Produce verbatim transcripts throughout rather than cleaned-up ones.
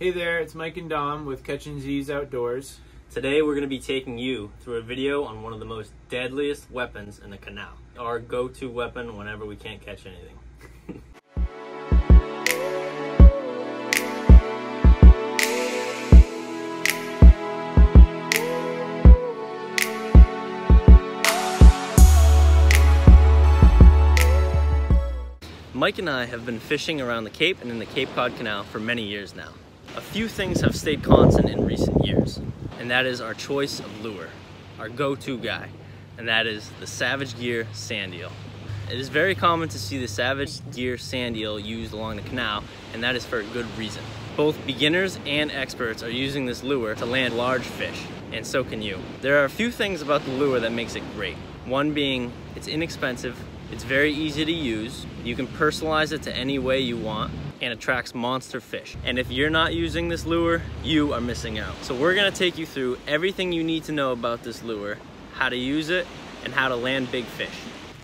Hey there, it's Mike and Dom with Catching Z's Outdoors. Today we're going to be taking you through a video on one of the most deadliest weapons in the canal. Our go-to weapon whenever we can't catch anything. Mike and I have been fishing around the Cape and in the Cape Cod Canal for many years now. A few things have stayed constant in recent years, and that is our choice of lure, our go-to guy, and that is the Savage Gear Sandeel. It is very common to see the Savage Gear Sandeel used along the canal, and that is for a good reason. Both beginners and experts are using this lure to land large fish, and so can you. There are a few things about the lure that makes it great. One being, it's inexpensive, it's very easy to use, you can personalize it to any way you want, and attracts monster fish. And if you're not using this lure, you are missing out. So we're gonna take you through everything you need to know about this lure, how to use it, and how to land big fish.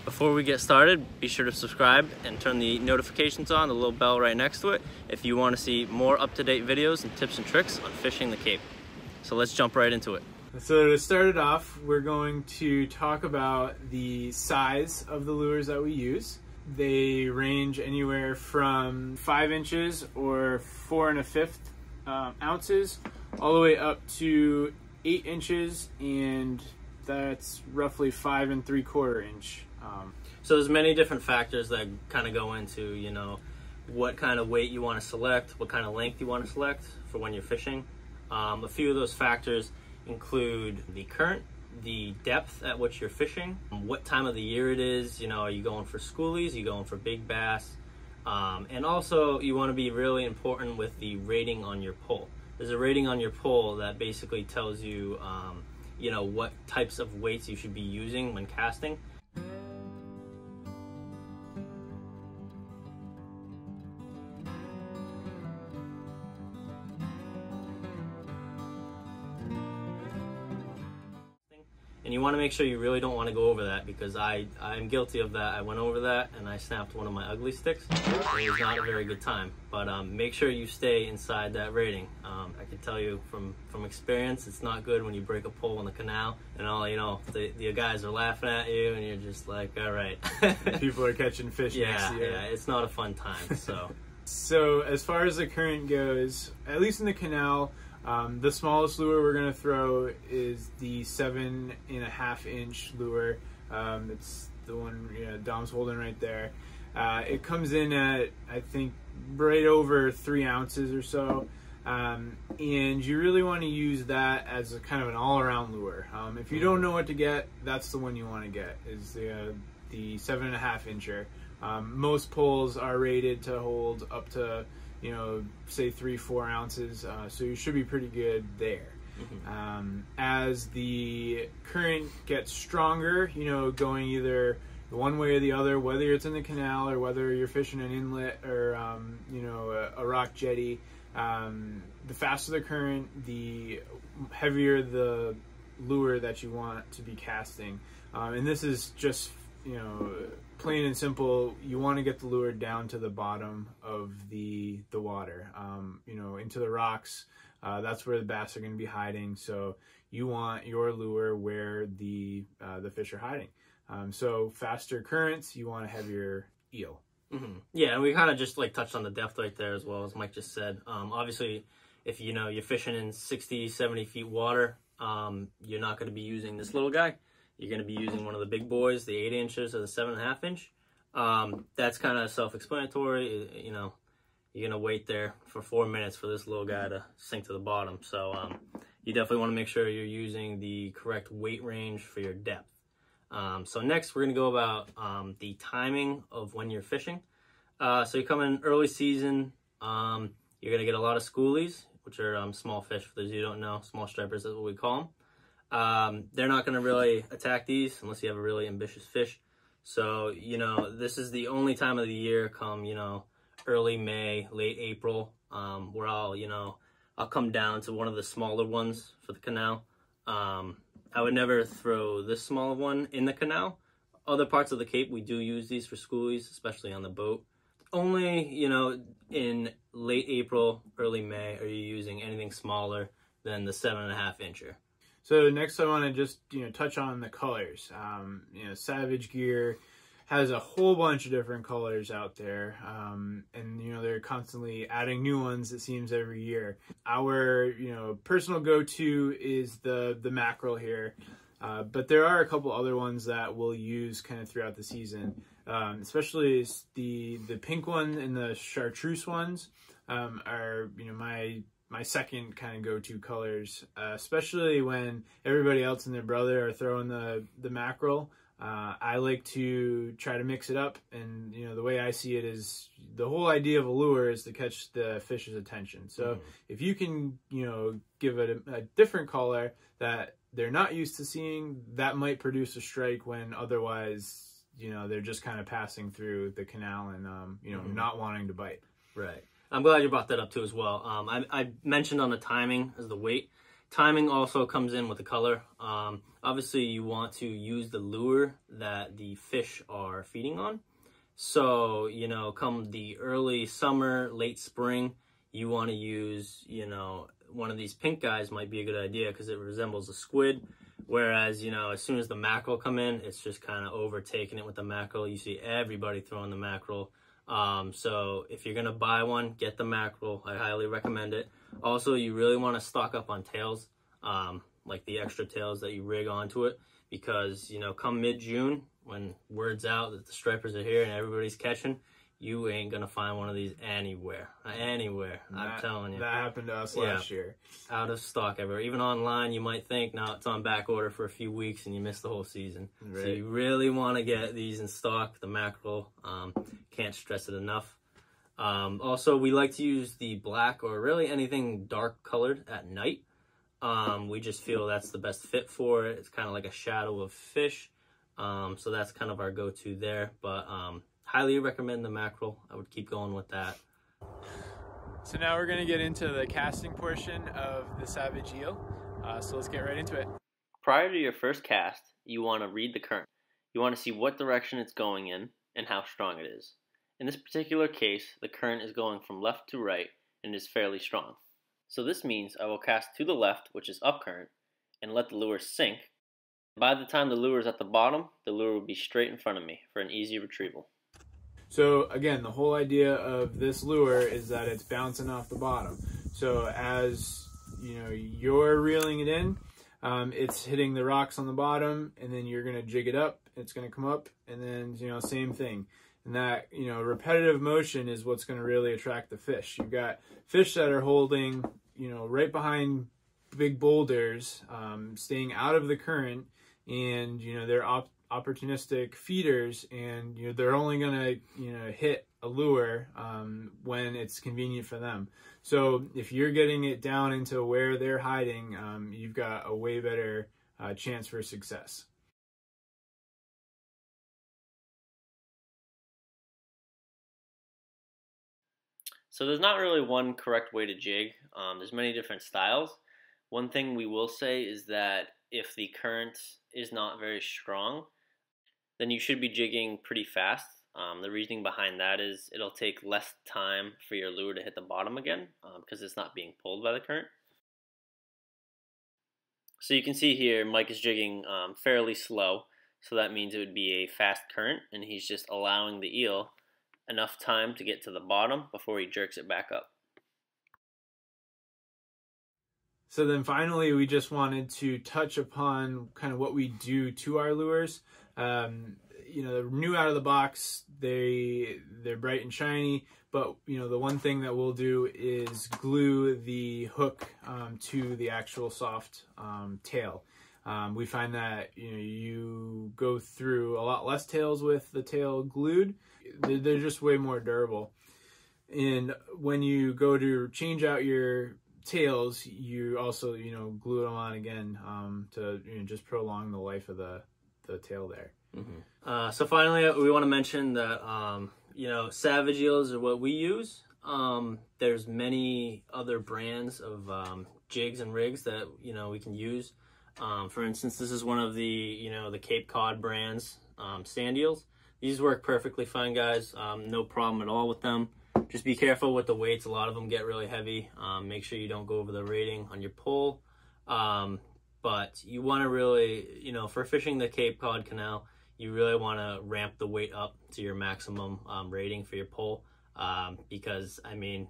Before we get started, be sure to subscribe and turn the notifications on, the little bell right next to it, if you wanna see more up-to-date videos and tips and tricks on fishing the Cape. So let's jump right into it. So to start it off, we're going to talk about the size of the lures that we use. They range anywhere from five inches or four and a fifth um, ounces all the way up to eight inches, and that's roughly five and three quarter inch. Um, so there's many different factors that kind of go into, you know, what kind of weight you want to select, what kind of length you want to select for when you're fishing. Um, a few of those factors include the current, the depth at which you're fishing, what time of the year it is, you know, are you going for schoolies, are you going for big bass? Um, and also you want to be really important with the rating on your pole. There's a rating on your pole that basically tells you, um, you know, what types of weights you should be using when casting. And you want to make sure you really don't want to go over that, because I, I'm guilty of that. I went over that and I snapped one of my ugly sticks. It was not a very good time, but um, make sure you stay inside that rating. Um, I can tell you from, from experience, it's not good when you break a pole in the canal and all, you know, the, the guys are laughing at you and you're just like, all right. People are catching fish yeah, next year. Yeah, it's not a fun time, so. So as far as the current goes, at least in the canal, Um, the smallest lure we're going to throw is the seven and a half inch lure. Um, it's the one, you know, Dom's holding right there. Uh, it comes in at, I think, right over three ounces or so. Um, and you really want to use that as a kind of an all-around lure. Um, if you don't know what to get, that's the one you want to get, is the, uh, the seven and a half incher. Um, most poles are rated to hold up to, you know, say three, four ounces. Uh, so you should be pretty good there. Mm-hmm. Um, as the current gets stronger, you know, going either the one way or the other, whether it's in the canal or whether you're fishing an inlet or, um, you know, a, a rock jetty, um, the faster the current, the heavier the lure that you want to be casting. Um, and this is just, you know, plain and simple, you want to get the lure down to the bottom of the the water, um, you know, into the rocks. Uh, that's where the bass are going to be hiding. So you want your lure where the uh, the fish are hiding. Um, so faster currents, you want a heavier eel. Mm-hmm. Yeah, and we kind of just like touched on the depth right there as well, as Mike just said. Um, obviously, if you know you're fishing in sixty, seventy feet water, um, you're not going to be using this little guy. You're going to be using one of the big boys, the eight inches or the seven and a half inch. Um, that's kind of self-explanatory. You know, you're going to wait there for four minutes for this little guy to sink to the bottom. So um, you definitely want to make sure you're using the correct weight range for your depth. Um, so next, we're going to go about um, the timing of when you're fishing. Uh, so you come in early season. Um, you're going to get a lot of schoolies, which are um, small fish. For those of you who don't know, small stripers is what we call them. Um, they're not going to really attack these unless you have a really ambitious fish. So, you know, this is the only time of the year come, you know, early May, late April, um, where I'll, you know, I'll come down to one of the smaller ones for the canal. Um, I would never throw this small one in the canal. Other parts of the Cape, we do use these for schoolies, especially on the boat. only, you know, in late April, early May are you using anything smaller than the seven and a half incher. So next I want to just, you know, touch on the colors. Um, you know, Savage Gear has a whole bunch of different colors out there. Um, and, you know, they're constantly adding new ones, it seems, every year. Our, you know, personal go-to is the, the mackerel here. Uh, but there are a couple other ones that we'll use kind of throughout the season, um, especially the the pink one and the chartreuse ones um, are, you know, my my second kind of go-to colors, uh, especially when everybody else and their brother are throwing the the mackerel. Uh, I like to try to mix it up, and, you know, the way I see it is the whole idea of a lure is to catch the fish's attention. So mm. if you can, you know, give it a, a different color that they're not used to seeing, that might produce a strike when otherwise, you know, they're just kind of passing through the canal and, um, you know, mm-hmm. not wanting to bite. Right. I'm glad you brought that up too as well. Um, I, I mentioned on the timing as the weight. Timing also comes in with the color. Um, obviously, you want to use the lure that the fish are feeding on. So, you know, come the early summer, late spring, you want to use, you know, one of these pink guys might be a good idea because it resembles a squid. Whereas, you know, as soon as the mackerel come in, it's just kind of overtaking it with the mackerel. You see everybody throwing the mackerel. Um, so if you're going to buy one, get the mackerel. I highly recommend it. Also, you really want to stock up on tails, um, like the extra tails that you rig onto it, because, you know, come mid-June, when word's out that the stripers are here and everybody's catching, you ain't going to find one of these anywhere, anywhere, that, I'm telling you. That happened to us last yeah. year. Out of stock everywhere. Even online, you might think, now it's on back order for a few weeks and you miss the whole season. Right. So you really want to get these in stock, the mackerel. Um, can't stress it enough. Um, also, we like to use the black or really anything dark colored at night. Um, we just feel that's the best fit for it. It's kind of like a shadow of fish. Um, so that's kind of our go-to there. But um, highly recommend the mackerel. I would keep going with that. So now we're going to get into the casting portion of the Savage Eel. Uh, so let's get right into it. Prior to your first cast, you want to read the current. You want to see what direction it's going in and how strong it is. In this particular case, the current is going from left to right and is fairly strong. So this means I will cast to the left, which is up current, and let the lure sink. By the time the lure is at the bottom, the lure will be straight in front of me for an easy retrieval. So again, the whole idea of this lure is that it's bouncing off the bottom. So as you know, you're reeling it in, um, it's hitting the rocks on the bottom, and then you're going to jig it up, it's going to come up, and then, you know, same thing. And that, you know, repetitive motion is what's going to really attract the fish. You've got fish that are holding, you know, right behind big boulders, um, staying out of the current, and, you know, they're op opportunistic feeders, and, you know, they're only going to, you know, hit a lure um, when it's convenient for them. So if you're getting it down into where they're hiding, um, you've got a way better uh, chance for success. So there's not really one correct way to jig. Um, there's many different styles. One thing we will say is that if the current is not very strong, then you should be jigging pretty fast. Um, the reasoning behind that is it'll take less time for your lure to hit the bottom again um, because it's not being pulled by the current. So you can see here Mike is jigging um, fairly slow, so that means it would be a fast current, and he's just allowing the eel enough time to get to the bottom before he jerks it back up. So then finally, we just wanted to touch upon kind of what we do to our lures. Um, you know, they're new out of the box, they they're bright and shiny, but, you know, the one thing that we'll do is glue the hook um, to the actual soft um, tail. Um, we find that, you know, you go through a lot less tails with the tail glued. They're, they're just way more durable. And when you go to change out your tails, you also, you know, glue them on again um, to, you know, just prolong the life of the, the tail there. Mm-hmm. uh, so finally, we want to mention that, um, you know, Savage Eels are what we use. Um, there's many other brands of um, jigs and rigs that, you know, we can use. Um, for instance, this is one of the, you know, the Cape Cod brands, um, Sandeels. These work perfectly fine, guys. Um, no problem at all with them. Just be careful with the weights. A lot of them get really heavy. Um, make sure you don't go over the rating on your pole. Um, but you want to really, you know, for fishing the Cape Cod Canal, you really want to ramp the weight up to your maximum um, rating for your pole. Um, because, I mean,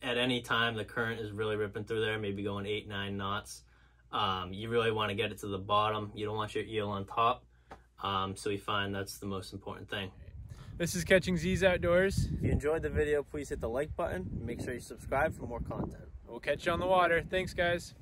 at any time, the current is really ripping through there, maybe going eight, nine knots. Um, you really want to get it to the bottom. You don't want your eel on top. Um, so we find that's the most important thing. This is Catching Z's Outdoors. If you enjoyed the video, please hit the like button. Make sure you subscribe for more content. We'll catch you on the water. Thanks, guys.